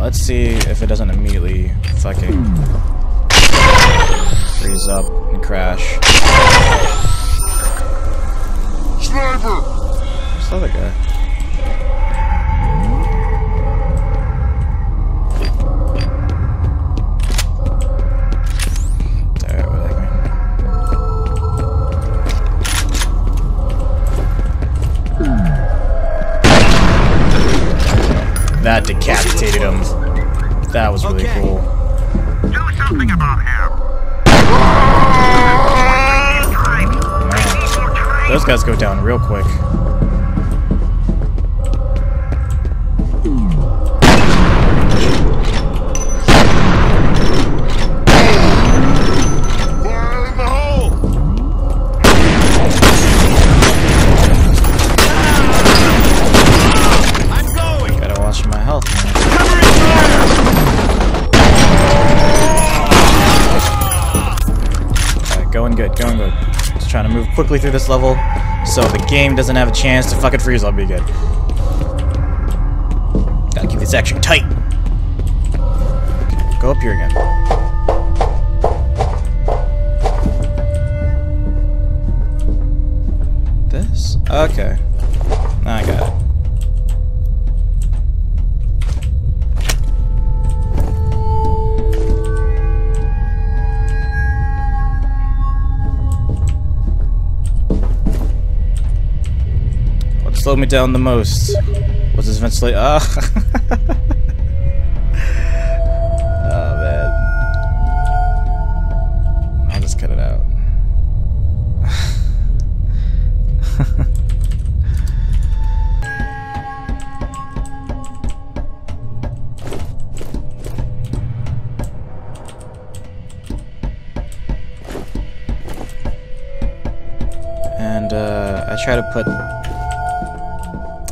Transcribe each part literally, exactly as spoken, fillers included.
let's see if it doesn't immediately fucking freeze up and crash. Sniper! Where's the other guy? That decapitated him. That was really okay. Cool. Do something about him. Wow. Those guys go down real quick. Good, going good. Just trying to move quickly through this level so the game doesn't have a chance to fucking freeze. I'll be good. Gotta keep this action tight. Okay, go up here again. This? Okay. I got it. Slowed me down the most was this ventilation. Ah, oh. Oh man, I'll just cut it out. And uh, I try to put,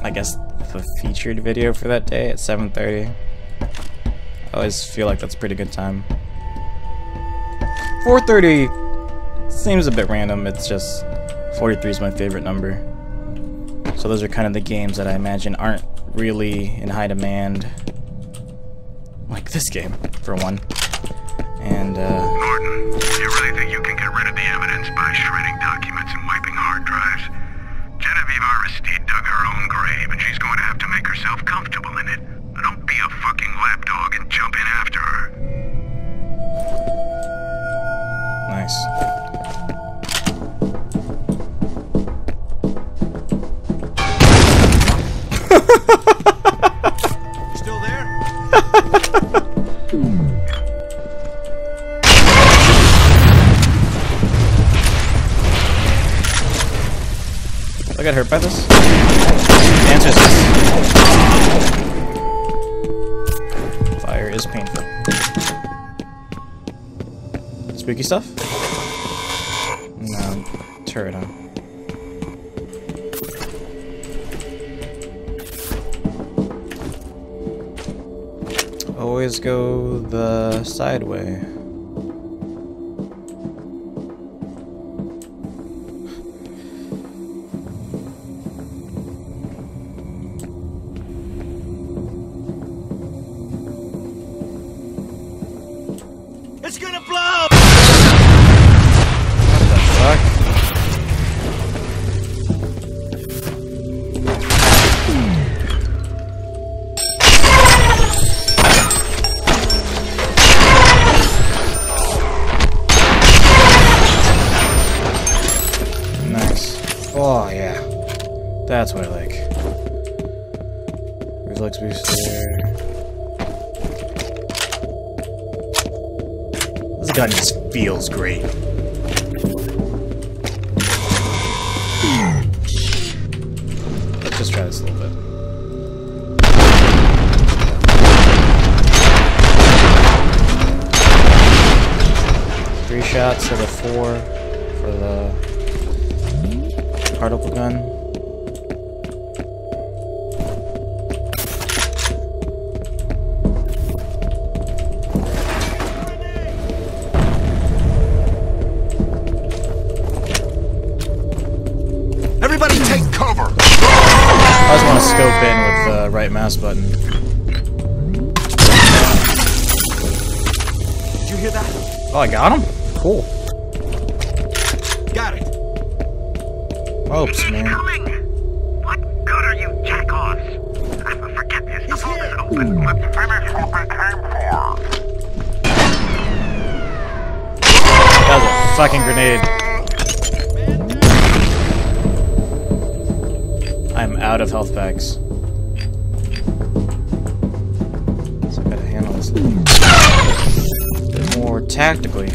I guess, the featured video for that day at seven thirty. I always feel like that's a pretty good time. four thirty seems a bit random. It's just forty-three is my favorite number. So those are kind of the games that I imagine aren't really in high demand, like this game for one. And uh, Norton, do you really think you can get rid of the evidence by shredding documents and wiping hard drives? Genevieve Aristide dug her own grave, and she's going to have to make herself comfortable in it. Don't be a fucking lapdog and jump in after her. Nice. Still there? I got hurt by this. The answer is this. Fire is painful. Spooky stuff? No, turret on. Always go the side way. It's gonna blow! What the fuck? Nice. Oh, yeah. That's what I like. Reflex booster. Gun just feels great. Let's just try this a little bit. Three shots of the four for the particle gun. I just want to scope in with the right mouse button. You hear that? Oh, I got him? Cool. Got it. Oops, man. It's coming. What good are you jack-offs? I forget this. The vault is open. Let's finish what we came for. That was a fucking grenade. I'm out of health packs. So I gotta handle this a bit more tactically.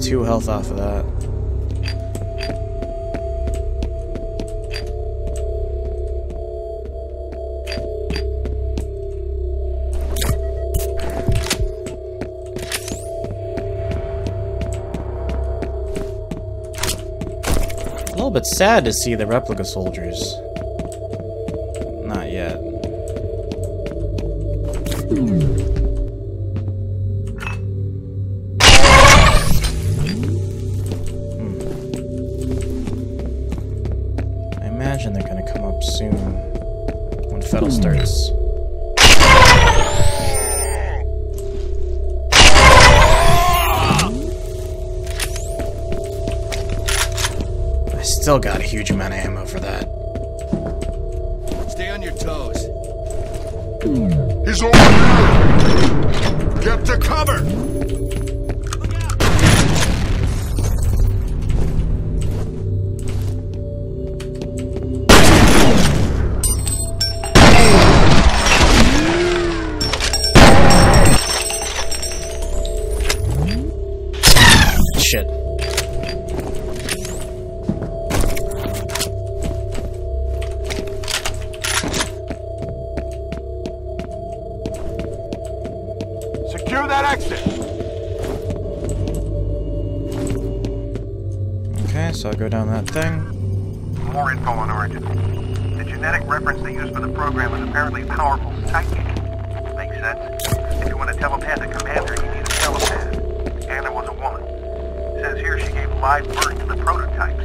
Two health off of that. A little bit sad to see the replica soldiers. Not yet. Mm. Fettle starts. I still got a huge amount of ammo for that. Stay on your toes. He's over here! Get to cover! That exit. Okay, so I go down that thing. More info on Origin. The genetic reference they use for the program is apparently powerful psychic. Makes sense. If you want a telepathic commander, you need a telepath. Anna was a woman. It says here she gave live birth to the prototypes.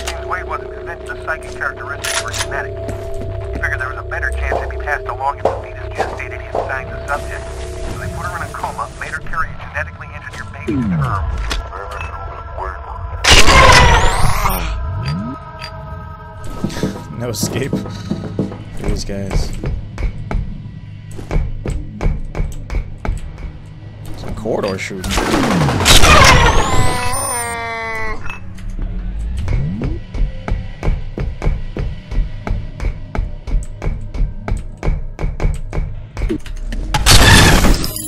It seems Wade wasn't convinced the psychic characteristics were genetic. He figured there was a better chance it'd be passed along if the fetus gestated inside the subject. Put her in a coma, made her carry a genetically engineered baby to term. No escape. These guys. Some corridor shooting.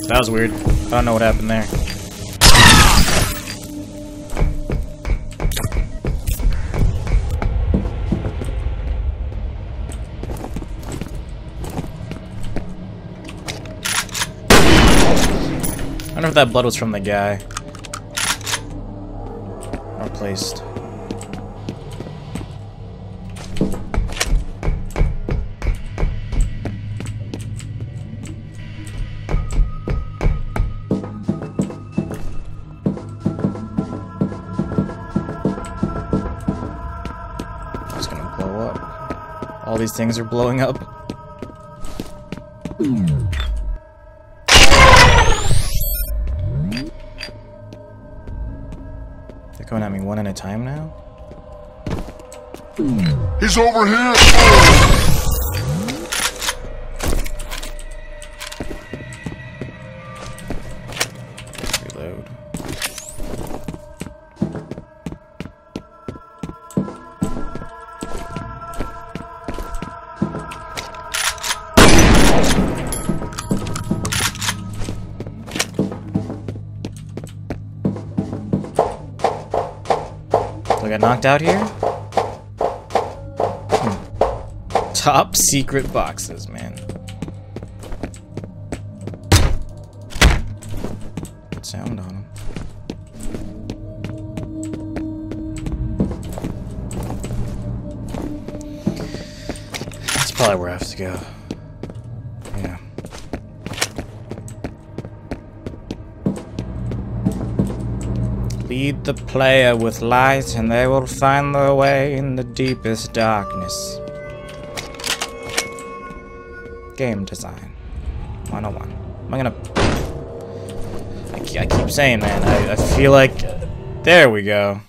That was weird. I don't know what happened there. I wonder if that blood was from the guy. Or placed. All these things are blowing up. They're coming at me one at a time now? He's over here! Reload. Got knocked out here? Hmm. Top secret boxes, man. sound on them. That's probably where I have to go. Yeah. Lead the player with light, and they will find their way in the deepest darkness. Game design one oh one. Am I gonna... I keep saying, man, I, I feel like... There we go.